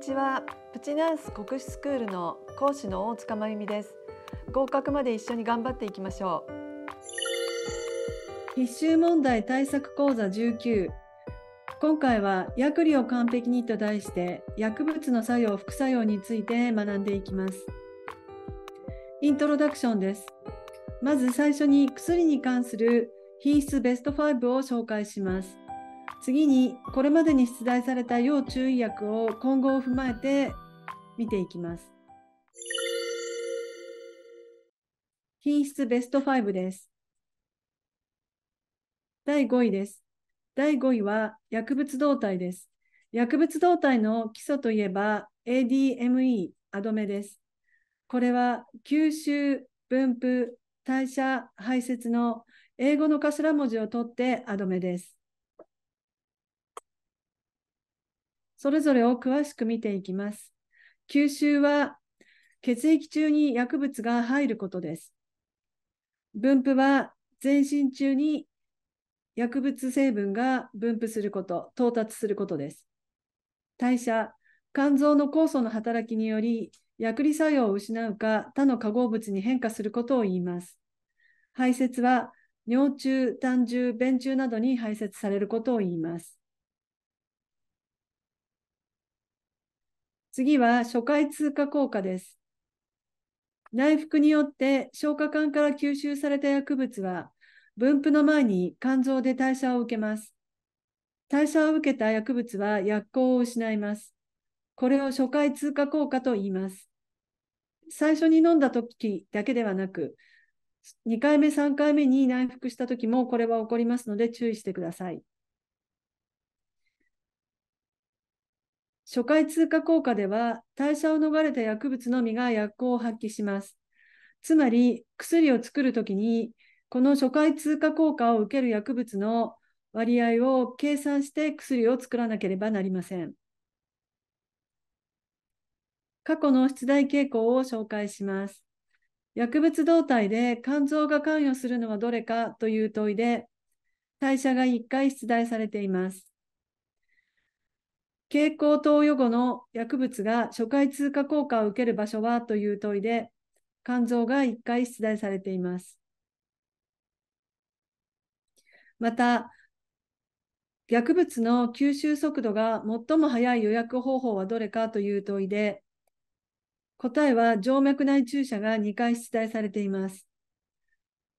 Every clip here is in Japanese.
にちは。プチナース国士スクールの講師の大塚真由美です。合格まで一緒に頑張っていきましょう。必修問題対策講座19。今回は薬理を完璧にと題して薬物の作用・副作用について学んでいきます。イントロダクションです。まず最初に薬に関する品質ベスト5を紹介します。次にこれまでに出題された要注意薬を今後を踏まえて見ていきます。品質ベスト5です。第5位です。第5位は薬物動態です。薬物動態の基礎といえば ADME、ADME です。これは吸収、分布、代謝、排泄の英語の頭文字を取ってADMEです。それぞれを詳しく見ていきます。吸収は血液中に薬物が入ることです。分布は全身中に薬物成分が分布すること、到達することです。代謝、肝臓の酵素の働きにより薬理作用を失うか他の化合物に変化することを言います。排泄は尿中、胆中、便中などに排泄されることを言います。次は初回通過効果です。内服によって消化管から吸収された薬物は分布の前に肝臓で代謝を受けます。代謝を受けた薬物は薬効を失います。これを初回通過効果と言います。最初に飲んだ時だけではなく、2回目、3回目に内服した時もこれは起こりますので注意してください。初回通過効果では、代謝を逃れた薬物のみが薬効を発揮します。つまり、薬を作るときに、この初回通過効果を受ける薬物の割合を計算して薬を作らなければなりません。過去の出題傾向を紹介します。薬物動態で肝臓が関与するのはどれかという問いで、代謝が1回出題されています。経口投与後の薬物が初回通過効果を受ける場所はという問いで、肝臓が1回出題されています。また、薬物の吸収速度が最も速い予約方法はどれかという問いで、答えは静脈内注射が2回出題されています。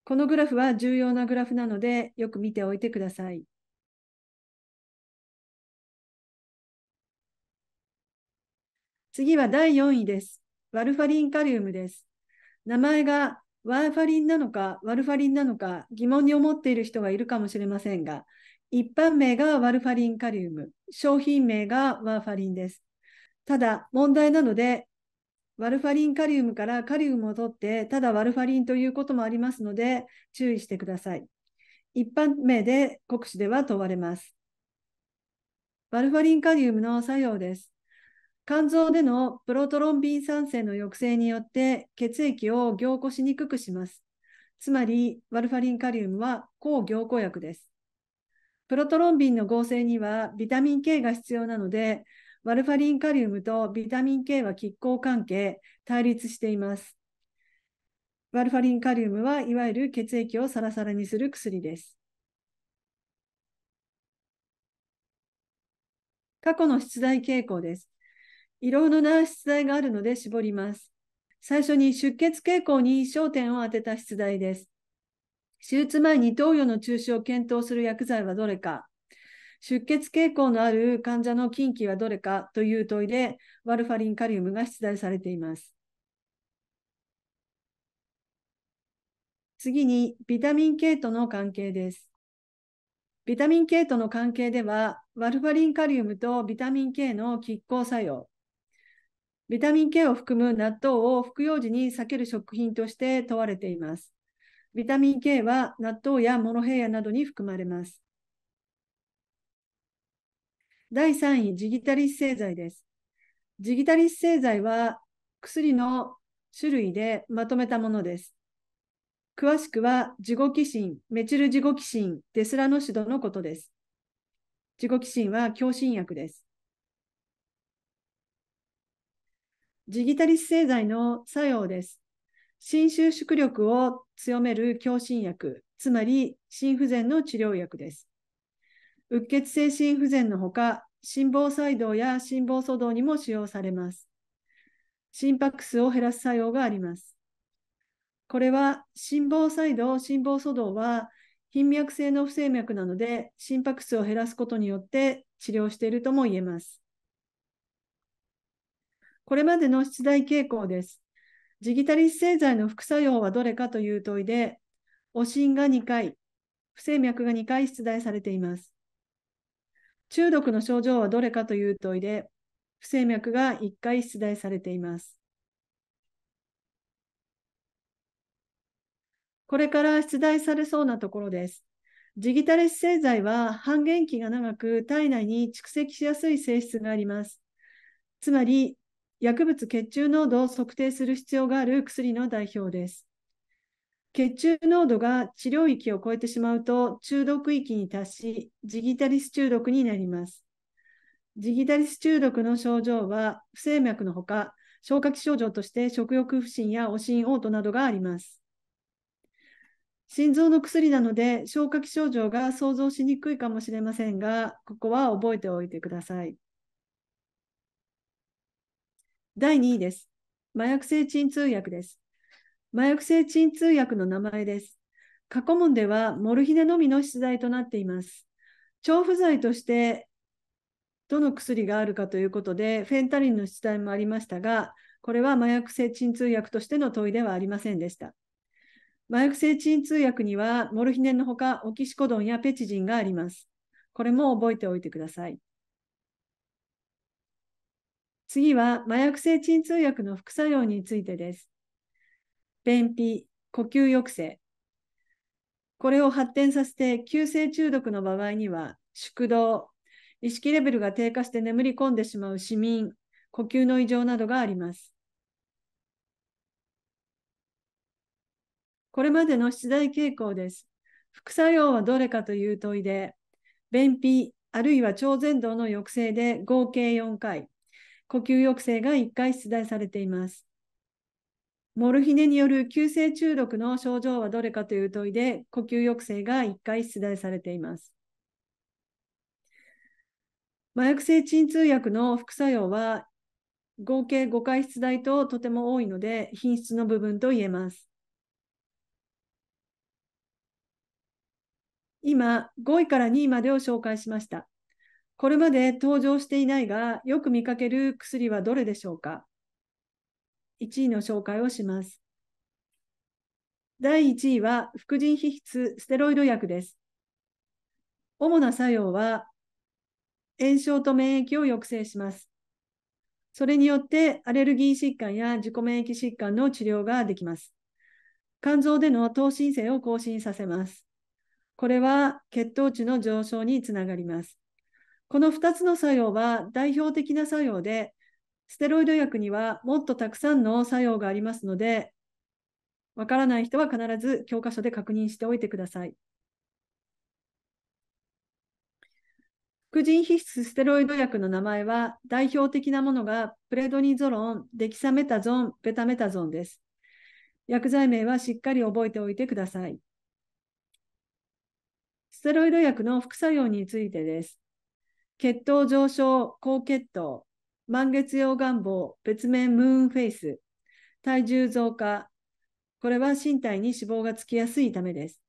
このグラフは重要なグラフなので、よく見ておいてください。次は第4位です。ワルファリンカリウムです。名前がワーファリンなのかワルファリンなのか疑問に思っている人がいるかもしれませんが、一般名がワルファリンカリウム、商品名がワーファリンです。ただ、問題なので、ワルファリンカリウムからカリウムを取って、ただワルファリンということもありますので、注意してください。一般名で国試では問われます。ワルファリンカリウムの作用です。肝臓でのプロトロンビン産生の抑制によって血液を凝固しにくくします。つまり、ワルファリンカリウムは抗凝固薬です。プロトロンビンの合成にはビタミン K が必要なので、ワルファリンカリウムとビタミン K は拮抗関係、対立しています。ワルファリンカリウムはいわゆる血液をサラサラにする薬です。過去の出題傾向です。いろいろな出題があるので絞ります。最初に出血傾向に焦点を当てた出題です。手術前に投与の中止を検討する薬剤はどれか、出血傾向のある患者の禁忌はどれかという問いで、ワルファリンカリウムが出題されています。次に、ビタミン K との関係です。ビタミン K との関係では、ワルファリンカリウムとビタミン K の拮抗作用、ビタミン K を含む納豆を服用時に避ける食品として問われています。ビタミン K は納豆やモロヘイヤなどに含まれます。第3位、ジギタリス製剤です。ジギタリス製剤は薬の種類でまとめたものです。詳しくはジゴキシン、メチルジゴキシン、デスラノシドのことです。ジゴキシンは強心薬です。ジギタリス製剤の作用です。心収縮力を強める強心薬、つまり心不全の治療薬です。鬱血性心不全のほか、心房細動や心房阻動にも使用されます。心拍数を減らす作用があります。これは心房細動、心房阻動は頻脈性の不整脈なので、心拍数を減らすことによって治療しているとも言えます。これまでの出題傾向です。ジギタリス製剤の副作用はどれかという問いで、お心が2回、不整脈が2回出題されています。中毒の症状はどれかという問いで、不整脈が1回出題されています。これから出題されそうなところです。ジギタリス製剤は半減期が長く体内に蓄積しやすい性質があります。つまり、薬物血中濃度を測定する必要がある薬の代表です。血中濃度が治療域を超えてしまうと中毒域に達し、ジギタリス中毒になります。ジギタリス中毒の症状は、不整脈のほか、消化器症状として食欲不振やおしん嘔吐などがあります。心臓の薬なので、消化器症状が想像しにくいかもしれませんが、ここは覚えておいてください。第2位です。麻薬性鎮痛薬です。麻薬性鎮痛薬の名前です。過去問ではモルヒネのみの出題となっています。調布剤として、どの薬があるかということで、フェンタリンの出題もありましたが、これは麻薬性鎮痛薬としての問いではありませんでした。麻薬性鎮痛薬には、モルヒネのほか、オキシコドンやペチジンがあります。これも覚えておいてください。次は、麻薬性鎮痛薬の副作用についてです。便秘、呼吸抑制。これを発展させて、急性中毒の場合には、縮瞳、意識レベルが低下して眠り込んでしまう死眠、呼吸の異常などがあります。これまでの出題傾向です。副作用はどれかという問いで、便秘あるいは腸ぜん動の抑制で合計4回、呼吸抑制が1回出題されています。モルヒネによる急性中毒の症状はどれかという問いで、呼吸抑制が1回出題されています。麻薬性鎮痛薬の副作用は合計5回出題ととても多いので品質の部分と言えます。今、5位から2位までを紹介しました。これまで登場していないがよく見かける薬はどれでしょうか。1位の紹介をします。第1位は副腎皮質ステロイド薬です。主な作用は炎症と免疫を抑制します。それによってアレルギー疾患や自己免疫疾患の治療ができます。肝臓での糖新生を更新させます。これは血糖値の上昇につながります。この2つの作用は代表的な作用で、ステロイド薬にはもっとたくさんの作用がありますので、わからない人は必ず教科書で確認しておいてください。副腎皮質ステロイド薬の名前は、代表的なものがプレドニゾロン、デキサメタゾン、ベタメタゾンです。薬剤名はしっかり覚えておいてください。ステロイド薬の副作用についてです。血糖上昇、高血糖、満月用願望、別名ムーンフェイス、体重増加、これは身体に脂肪がつきやすいためです。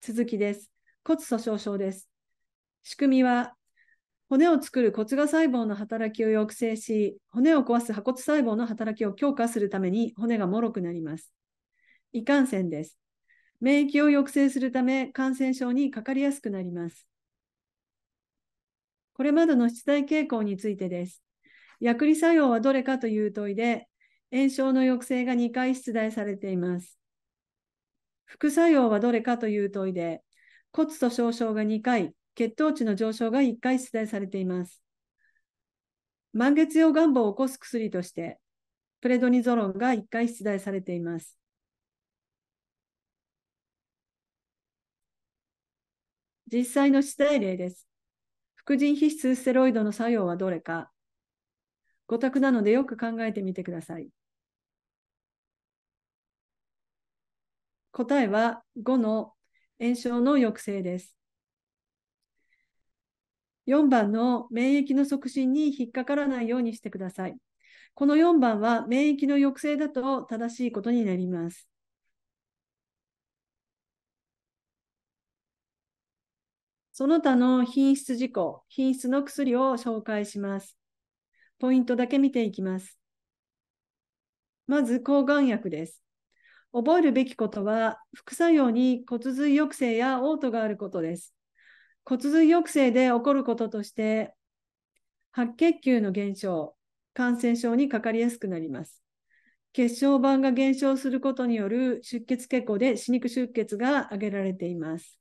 続きです。骨粗鬆症です。仕組みは、骨を作る骨芽細胞の働きを抑制し、骨を壊す破骨細胞の働きを強化するために骨が脆くなります。胃感染です。免疫を抑制するため、感染症にかかりやすくなります。これまでの出題傾向についてです。薬理作用はどれかという問いで、炎症の抑制が2回出題されています。副作用はどれかという問いで、骨粗鬆症が2回、血糖値の上昇が1回出題されています。満月用願望を起こす薬として、プレドニゾロンが1回出題されています。実際の出題例です。副腎皮質ステロイドの作用はどれか。ご択なのでよく考えてみてください。答えは5の炎症の抑制です。4番の免疫の促進に引っかからないようにしてください。この4番は免疫の抑制だと正しいことになります。その他の品質事項、品質の薬を紹介します。ポイントだけ見ていきます。まず、抗がん薬です。覚えるべきことは、副作用に骨髄抑制や嘔吐があることです。骨髄抑制で起こることとして、白血球の減少、感染症にかかりやすくなります。血小板が減少することによる出血血行で歯肉出血が挙げられています。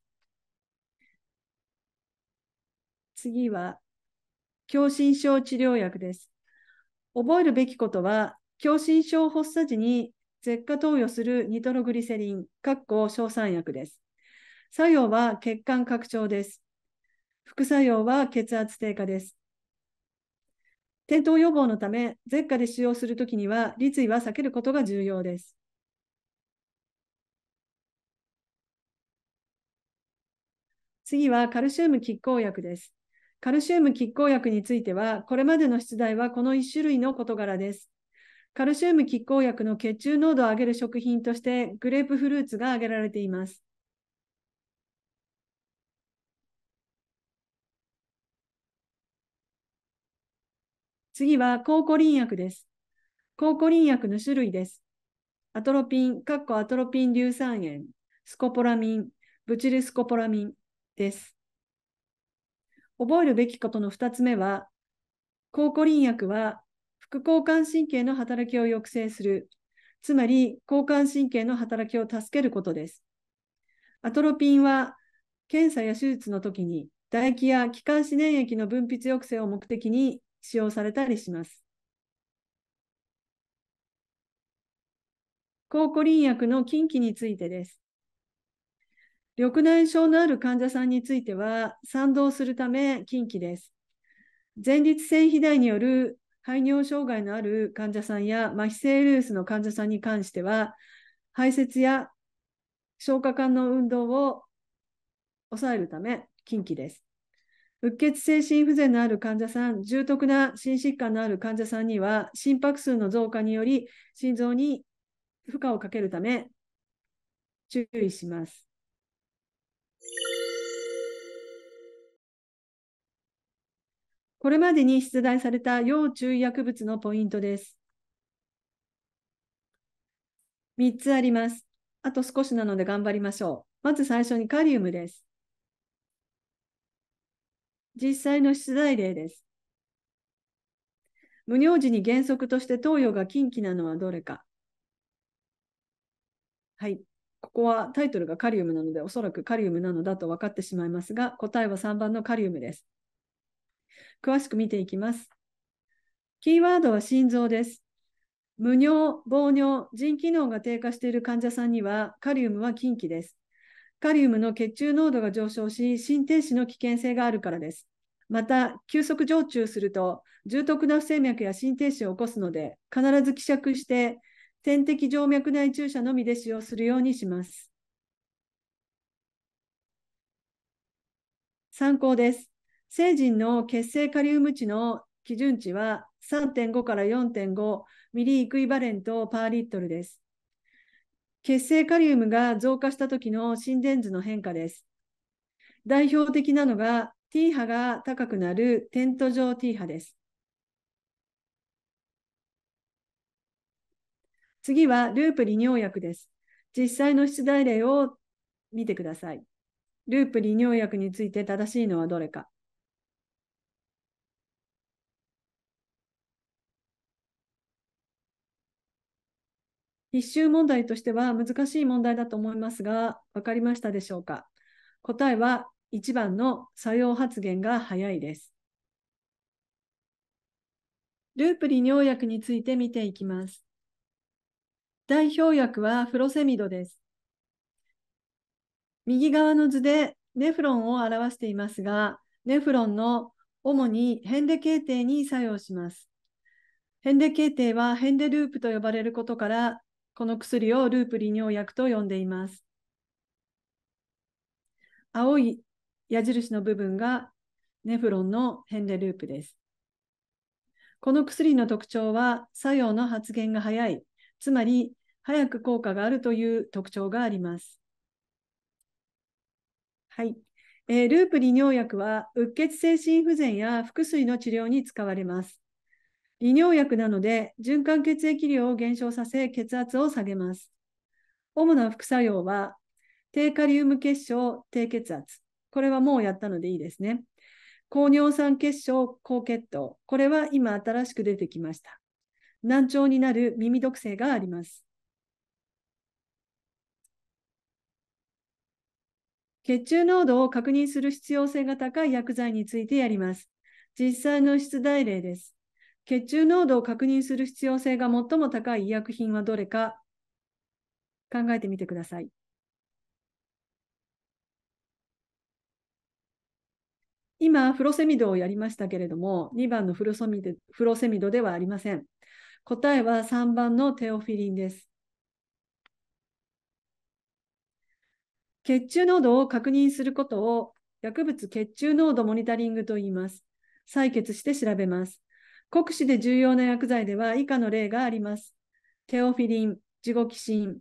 次は、狭心症治療薬です。覚えるべきことは、狭心症発作時に舌下投与するニトログリセリン、硝酸薬です。作用は血管拡張です。副作用は血圧低下です。転倒予防のため、舌下で使用するときには、立位は避けることが重要です。次はカルシウム拮抗薬です。カルシウム拮抗薬については、これまでの出題はこの1種類の事柄です。カルシウム拮抗薬の血中濃度を上げる食品として、グレープフルーツが挙げられています。次は、抗コリン薬です。抗コリン薬の種類です。アトロピン、アトロピン硫酸塩、スコポラミン、ブチルスコポラミンです。覚えるべきことの2つ目は、抗コリン薬は、副交感神経の働きを抑制する、つまり交感神経の働きを助けることです。アトロピンは、検査や手術の時に、唾液や気管支粘液の分泌抑制を目的に使用されたりします。抗コリン薬の禁忌についてです。緑内障のある患者さんについては、賛同するため禁忌です。前立腺肥大による排尿障害のある患者さんや麻痺性ルースの患者さんに関しては、排泄や消化管の運動を抑えるため禁忌です。うっ血性心不全のある患者さん、重篤な心疾患のある患者さんには、心拍数の増加により心臓に負荷をかけるため注意します。これまでに出題された要注意薬物のポイントです。3つあります。あと少しなので頑張りましょう。まず最初にカリウムです。実際の出題例です。無尿時に原則として投与が禁忌なのはどれか。はい。ここはタイトルがカリウムなので、おそらくカリウムなのだと分かってしまいますが、答えは3番のカリウムです。詳しく見ていきます。キーワードは心臓です。無尿、暴尿、腎機能が低下している患者さんにはカリウムは禁忌です。カリウムの血中濃度が上昇し、心停止の危険性があるからです。また、急速常駐すると、重篤な不整脈や心停止を起こすので、必ず希釈して、点滴静脈内注射のみで使用するようにします。参考です。成人の血清カリウム値の基準値は 3.5 から 4.5 ミリイクイバレントパーリットルです。血清カリウムが増加した時の心電図の変化です。代表的なのが T 波が高くなるテント状 T 波です。次はループ利尿薬です。実際の出題例を見てください。ループ利尿薬について正しいのはどれか。必修問題としては難しい問題だと思いますが、分かりましたでしょうか。答えは1番の作用発現が早いです。ループ利尿薬について見ていきます。代表薬はフロセミドです。右側の図でネフロンを表していますが、ネフロンの主にヘンレ系底に作用します。ヘンデ系統はヘンデループと呼ばれることから、この薬をループ利尿薬と呼んでいます。青い矢印の部分がネフロンのヘンデループです。この薬の特徴は作用の発現が早い、つまり早く効果があるという特徴があります。はい、ループ利尿薬はうっ血性心不全や腹水の治療に使われます。利尿薬なので循環血液量を減少させ血圧を下げます。主な副作用は低カリウム血症、低血圧。これはもうやったのでいいですね。高尿酸血症、高血糖。これは今新しく出てきました。難聴になる耳毒性があります。血中濃度を確認する必要性が高い薬剤についてやります。実際の出題例です。血中濃度を確認する必要性が最も高い医薬品はどれか考えてみてください。今、フロセミドをやりましたけれども、2番のフロセミドではありません。答えは3番のテオフィリンです。血中濃度を確認することを薬物血中濃度モニタリングと言います。採血して調べます。国試で重要な薬剤では以下の例があります。テオフィリン、ジゴキシン、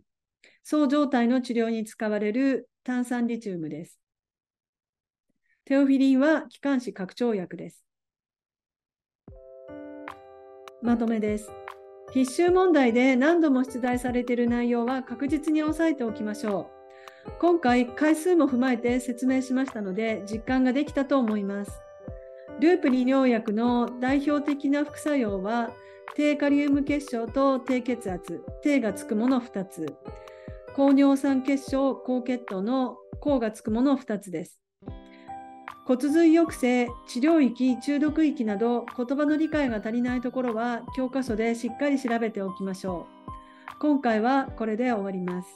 そう状態の治療に使われる炭酸リチウムです。テオフィリンは気管支拡張薬です。まとめです。必修問題で何度も出題されている内容は確実に押さえておきましょう。今回、回数も踏まえて説明しましたので、実感ができたと思います。ループ利尿薬の代表的な副作用は、低カリウム血症と低血圧、低がつくもの2つ。高尿酸血症、高血糖の高がつくもの2つです。骨髄抑制、治療域、中毒域など言葉の理解が足りないところは教科書でしっかり調べておきましょう。今回はこれで終わります。